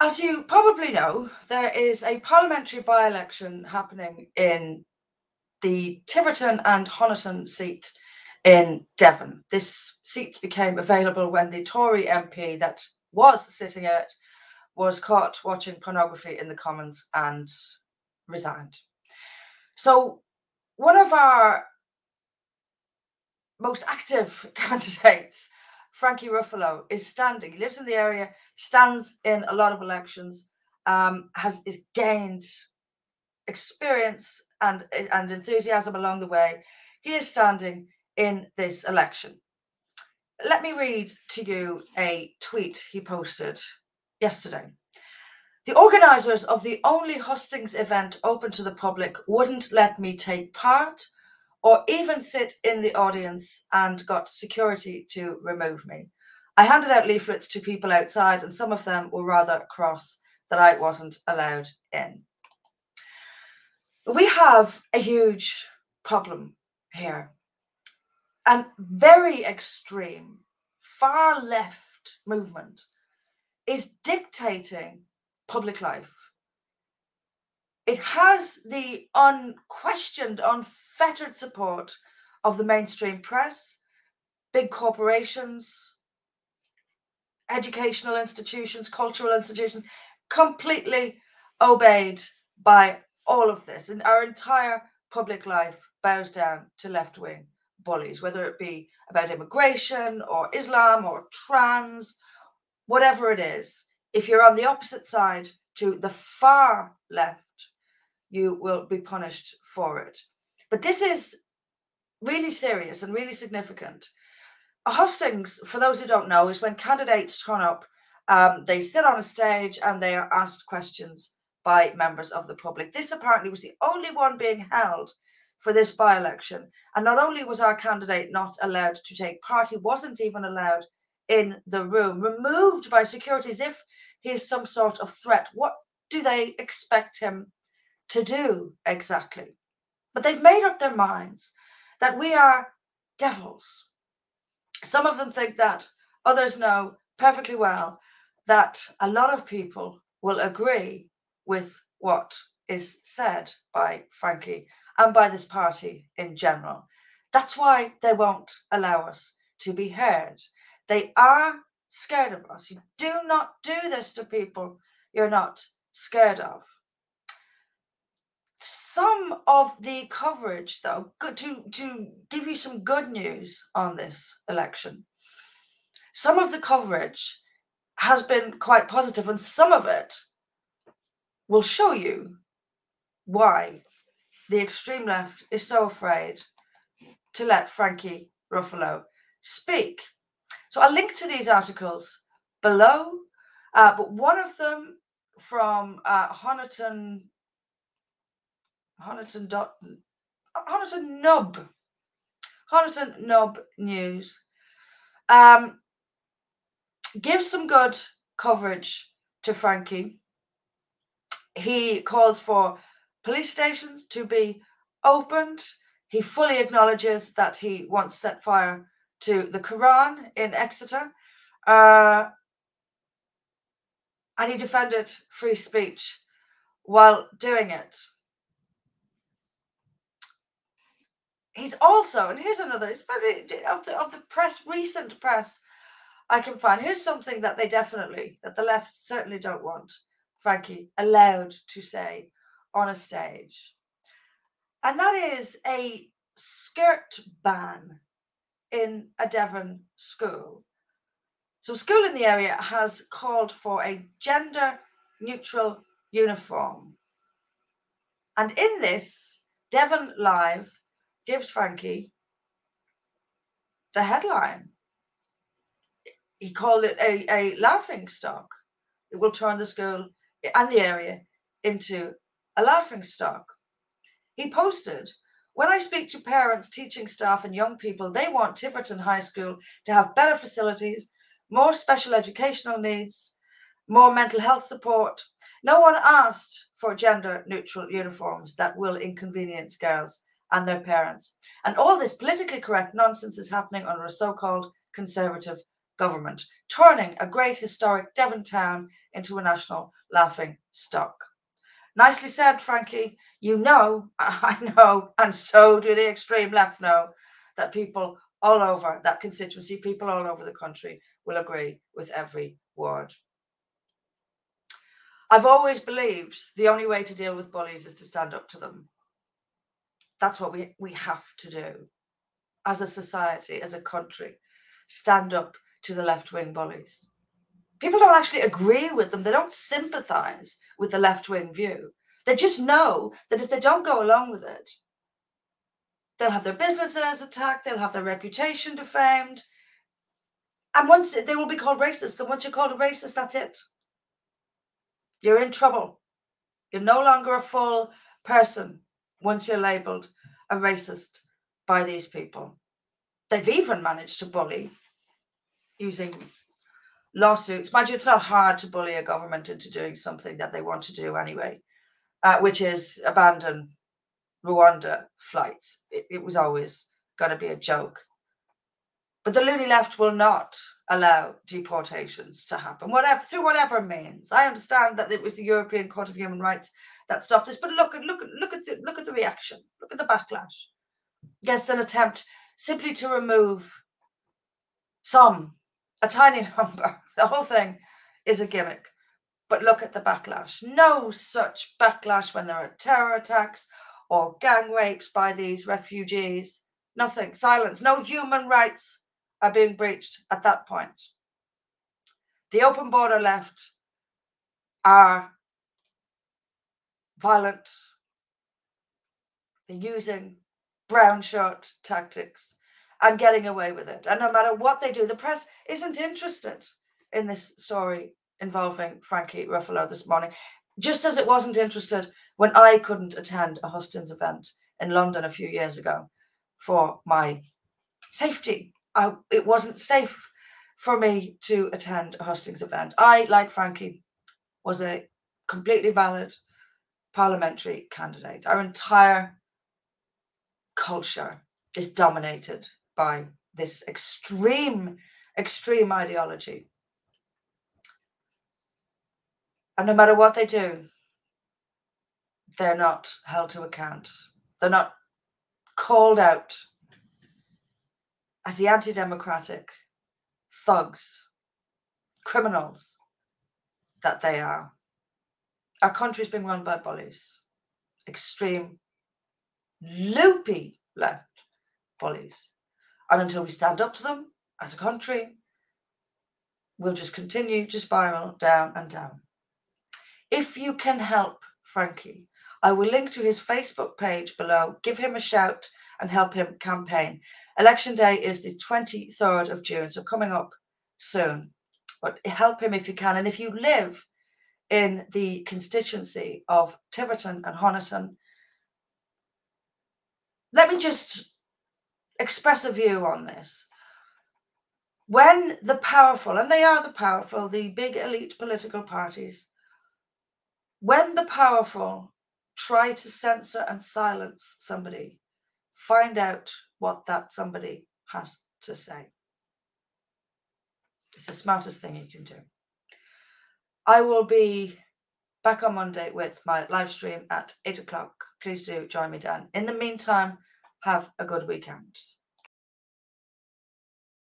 As you probably know, there is a parliamentary by-election happening in the Tiverton and Honiton seat in Devon. This seat became available when the Tory MP that was sitting in it was caught watching pornography in the Commons and resigned. So one of our most active candidates, Frankie Rufolo, is standing. He lives in the area, stands in a lot of elections, has gained experience and enthusiasm along the way. He is standing in this election. Let me read to you a tweet he posted yesterday. The organisers of the only hustings event open to the public wouldn't let me take part or even sit in the audience and got security to remove me. I handed out leaflets to people outside and some of them were rather cross that I wasn't allowed in. We have a huge problem here. And very extreme, far left movement is dictating public life. It has the unquestioned, unfettered support of the mainstream press, big corporations, educational institutions, cultural institutions, completely obeyed by all of this. And our entire public life bows down to left-wing bullies, whether it be about immigration or Islam or trans, whatever it is. If you're on the opposite side to the far left, you will be punished for it. But this is really serious and really significant. Hustings, for those who don't know, is when candidates turn up, they sit on a stage and they are asked questions by members of the public. This apparently was the only one being held for this by-election. And not only was our candidate not allowed to take part, he wasn't even allowed in the room, removed by security as if he is some sort of threat. What do they expect him to do exactly? But they've made up their minds that we are devils. Some of them think that, others know perfectly well that a lot of people will agree with what is said by Frankie and by this party in general. That's why they won't allow us to be heard. They are scared of us. You do not do this to people you're not scared of. Some of the coverage, though, to give you some good news on this election, some of the coverage has been quite positive, and some of it will show you why the extreme left is so afraid to let Frankie Rufolo speak. So I'll link to these articles below, but one of them from Honiton Nub News gives some good coverage to Frankie. He calls for police stations to be opened. He fully acknowledges that he once set fire to the Quran in Exeter, and he defended free speech while doing it. He's also, and here's another, it's probably of the press, recent press I can find, here's something that they definitely, that the left certainly don't want Frankie allowed to say on a stage. And that is a skirt ban in a Devon school. So school in the area has called for a gender neutral uniform. And in this, Devon Live gives Frankie the headline. He called it a laughingstock. It will turn the school and the area into a laughingstock. He posted, "When I speak to parents, teaching staff and young people, they want Tiverton High School to have better facilities, more special educational needs, more mental health support. No one asked for gender neutral uniforms that will inconvenience girls and their parents. And all this politically correct nonsense is happening under a so-called conservative government, turning a great historic Devon town into a national laughing stock. Nicely said, Frankie. You know, I know, and so do the extreme left know, that people all over that constituency, people all over the country will agree with every word. I've always believed the only way to deal with bullies is to stand up to them. That's what we have to do as a society, as a country. Stand up to the left-wing bullies. People don't actually agree with them. They don't sympathize with the left-wing view. They just know that if they don't go along with it, they'll have their businesses attacked, they'll have their reputation defamed. And once they will be called racist, and once you're called a racist, that's it. You're in trouble. You're no longer a full person once you're labelled a racist by these people. They've even managed to bully using lawsuits. Mind you, it's not hard to bully a government into doing something that they want to do anyway, which is abandon Rwanda flights. It was always going to be a joke. But the loony left will not allow deportations to happen, whatever, through whatever means. I understand that it was the European Court of Human Rights that stopped this, but look at the reaction, look at the backlash against an attempt simply to remove some, a tiny number. The whole thing is a gimmick. But look at the backlash. No such backlash when there are terror attacks or gang rapes by these refugees. Nothing. Silence. No human rights are being breached at that point. The open border left are violent. They're using brown shirt tactics and getting away with it. And no matter what they do, the press isn't interested in this story involving Frankie Rufolo this morning, just as it wasn't interested when I couldn't attend a Hustings event in London a few years ago for my safety. It wasn't safe for me to attend a Hustings event. I, like Frankie, was a completely valid parliamentary candidate. Our entire culture is dominated by this extreme ideology. And no matter what they do, they're not held to account. They're not called out as the anti-democratic thugs, criminals that they are. Our country's being run by bullies, extreme, loopy left bullies. And until we stand up to them as a country, we'll just continue to spiral down and down. If you can help Frankie, I will link to his Facebook page below. Give him a shout and help him campaign. Election day is the 23rd of June, so coming up soon. But help him if you can. And if you live in the constituency of Tiverton and Honiton, let me just express a view on this. When the powerful, and they are the powerful, the big elite political parties, when the powerful try to censor and silence somebody, find out what that somebody has to say. It's the smartest thing you can do. I will be back on Monday with my live stream at 8 o'clock. Please do join me then. In the meantime, have a good weekend.